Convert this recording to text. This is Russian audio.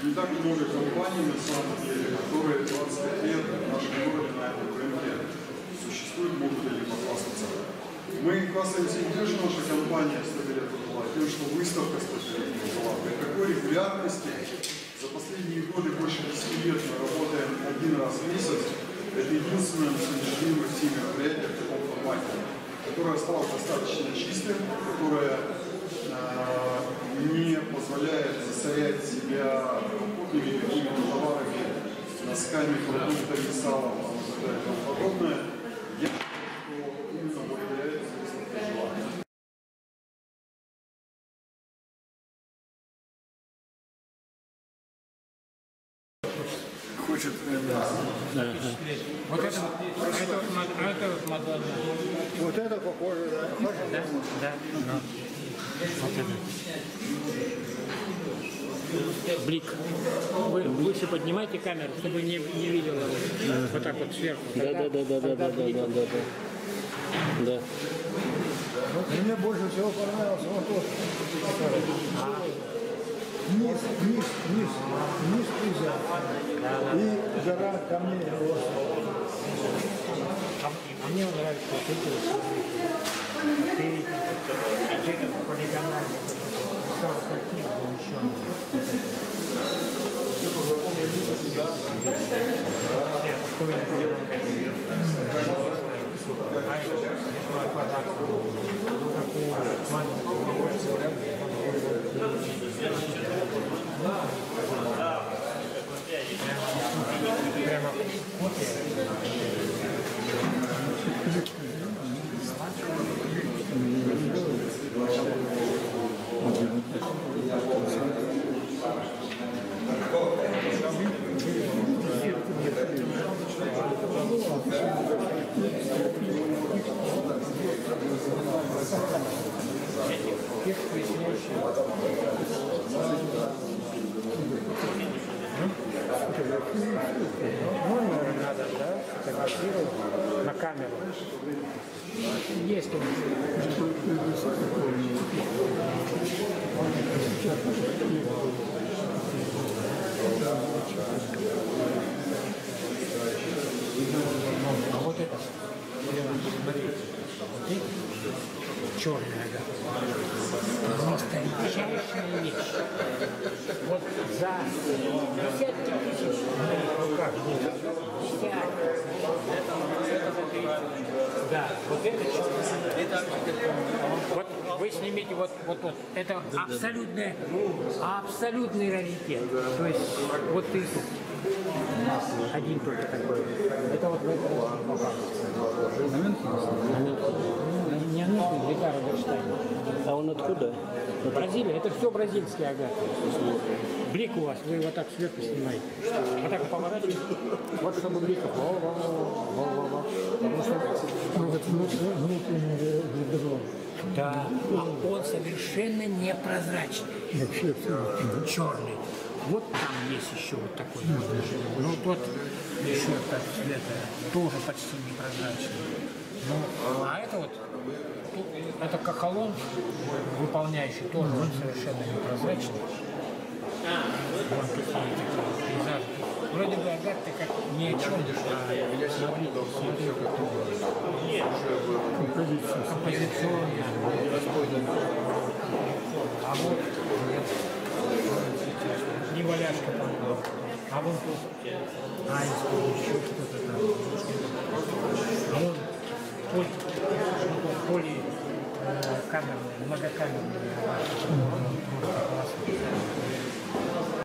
Не так много компаний, на самом деле, которые 20 лет в нашем городе на этом рынке существуют, могут или похвастаться. Мы хвастаемся не тем, что наша компания 100 лет была, а тем, что выставка 100 лет была. При такой регулярности за последние годы, больше 10 лет, мы работаем один раз в месяц. Это единственное, что мы живем в теме мероприятия в таком формате, которое стало достаточно чистым, которое не позволяет засорять себя крупными какими-то товарами, носками, продуктами, салом и тому подобное. Я считаю, что именно благодаря этому учат. Вот это вот модельное. Вот это похоже, да? Да, да. Вот это. Блик. Вы выше поднимайте камеру, чтобы не видела. Вот так вот сверху. Да. Мне больше всего понравился вот тот. Низ нельзя. И жара камней просто. А мне нравится вот эти полигональные. Стало красиво, еще. На камеру. Есть он. А вот это. Черная, да. Настоящая вещь. Вот за десятки тысяч в руках нет. Да, вот это черная. Вот вы снимите вот. Это абсолютный раритет. То есть вот ты... Один только такой. Это вот в этом руках. Не нужно гитара Берштайна. А он откуда? Бразилия. Это все бразильский агат. Блик у вас, вы его так сверху снимаете. Вот так поворачиваете. Вот чтобы блик. Потому что внутреннее бедро. Да. А он совершенно непрозрачный. Вообще черный. Вот там есть еще вот такой. Ну тот еще так цвета тоже почти непрозрачный. Ну, а это вот, это коколон выполняющий тоже совершенно непрозрачный. Вон такие пейзажи. Вроде бы агат ты как ни о чем, а смотри, как ты делаешь. Композиционно. А вот не валяшка там. А вон еще кто-то там. А вон поле камерное, многокамерное.